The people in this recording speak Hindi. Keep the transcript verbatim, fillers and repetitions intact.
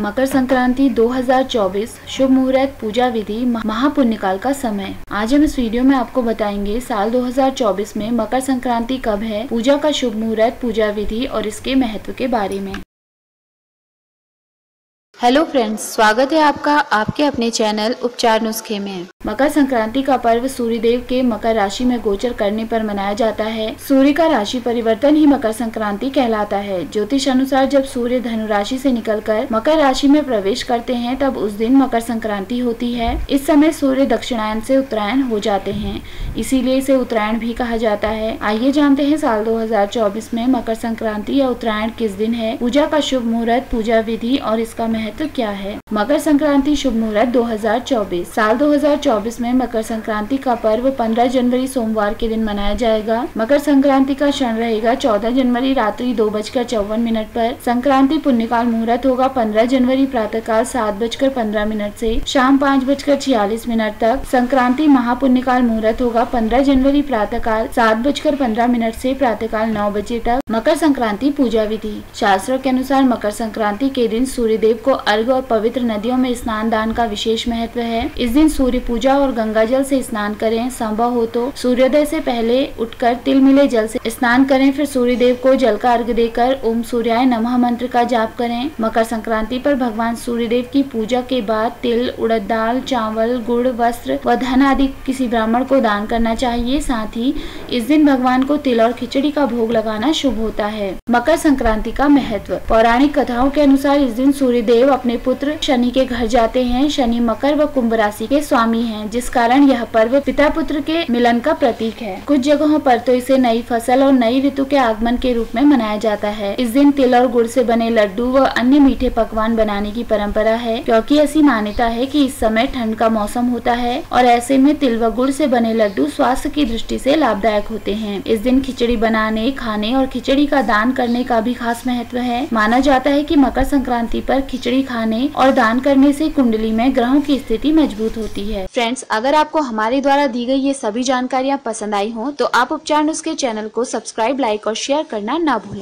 मकर संक्रांति दो हज़ार चौबीस शुभ मुहूर्त, पूजा विधि, महापुण्यकाल का समय। आज हम इस वीडियो में आपको बताएंगे साल दो हज़ार चौबीस में मकर संक्रांति कब है, पूजा का शुभ मुहूर्त, पूजा विधि और इसके महत्व के बारे में। हेलो फ्रेंड्स, स्वागत है आपका आपके अपने चैनल उपचार नुस्खे में। मकर संक्रांति का पर्व सूर्यदेव के मकर राशि में गोचर करने पर मनाया जाता है। सूर्य का राशि परिवर्तन ही मकर संक्रांति कहलाता है। ज्योतिष अनुसार जब सूर्य धनु राशि से निकलकर मकर राशि में प्रवेश करते हैं तब उस दिन मकर संक्रांति होती है। इस समय सूर्य दक्षिणायन से उत्तरायण हो जाते हैं, इसीलिए इसे उत्तरायण भी कहा जाता है। आइए जानते हैं साल दो हज़ार चौबीस में मकर संक्रांति या उत्तरायण किस दिन है, पूजा का शुभ मुहूर्त, पूजा विधि और इसका महत्व क्या है। मकर संक्रांति शुभ मुहूर्त दो हज़ार चौबीस। साल दो हज़ार चौबीस में मकर संक्रांति का पर्व पंद्रह जनवरी सोमवार के दिन मनाया जाएगा। मकर संक्रांति का क्षण रहेगा चौदह जनवरी रात्रि दो बजकर चौवन मिनट पर। संक्रांति पुण्यकाल मुहूर्त होगा पंद्रह जनवरी प्रातःकाल सात बजकर पंद्रह मिनट से शाम पाँच बजकर छियालीस मिनट तक। संक्रांति महापुण्यकाल मुहूर्त होगा पंद्रह जनवरी प्रातःकाल सात बजकर पंद्रह मिनट से प्रातःकाल नौ बजे तक। मकर संक्रांति पूजा विधि। शास्त्रों के अनुसार मकर संक्रांति के दिन सूर्यदेव को अर्घ और पवित्र नदियों में स्नान दान का विशेष महत्व है। इस दिन सूर्य पूजा और गंगा जल से स्नान करें, संभव हो तो सूर्योदय से पहले उठकर तिल मिले जल से स्नान करें, फिर सूर्य देव को जल का अर्घ देकर ओम सूर्याय नमः मंत्र का जाप करें। मकर संक्रांति पर भगवान सूर्यदेव की पूजा के बाद तिल, उड़द दाल, चावल, गुड़, वस्त्र व धन आदि किसी ब्राह्मण को दान करना चाहिए। साथ ही इस दिन भगवान को तिल और खिचड़ी का भोग लगाना शुभ होता है। मकर संक्रांति का महत्व। पौराणिक कथाओं के अनुसार इस दिन सूर्यदेव अपने पुत्र शनि के घर जाते हैं। शनि मकर व कुंभ राशि के स्वामी हैं, जिस कारण यह पर्व पिता पुत्र के मिलन का प्रतीक है। कुछ जगहों पर तो इसे नई फसल और नई ऋतु के आगमन के रूप में मनाया जाता है। इस दिन तिल और गुड़ से बने लड्डू व अन्य मीठे पकवान बनाने की परंपरा है, क्योंकि ऐसी मान्यता है कि इस समय ठंड का मौसम होता है और ऐसे में तिल व गुड़ से बने लड्डू स्वास्थ्य की दृष्टि से लाभदायक होते हैं। इस दिन खिचड़ी बनाने, खाने और खिचड़ी का दान करने का भी खास महत्व है। माना जाता है कि मकर संक्रांति पर खिचड़ी खाने और दान करने से कुंडली में ग्रहों की स्थिति मजबूत होती है। फ्रेंड्स, अगर आपको हमारे द्वारा दी गई ये सभी जानकारियाँ पसंद आई हो तो आप उपचार नुस्खे चैनल को सब्सक्राइब, लाइक और शेयर करना ना भूलें।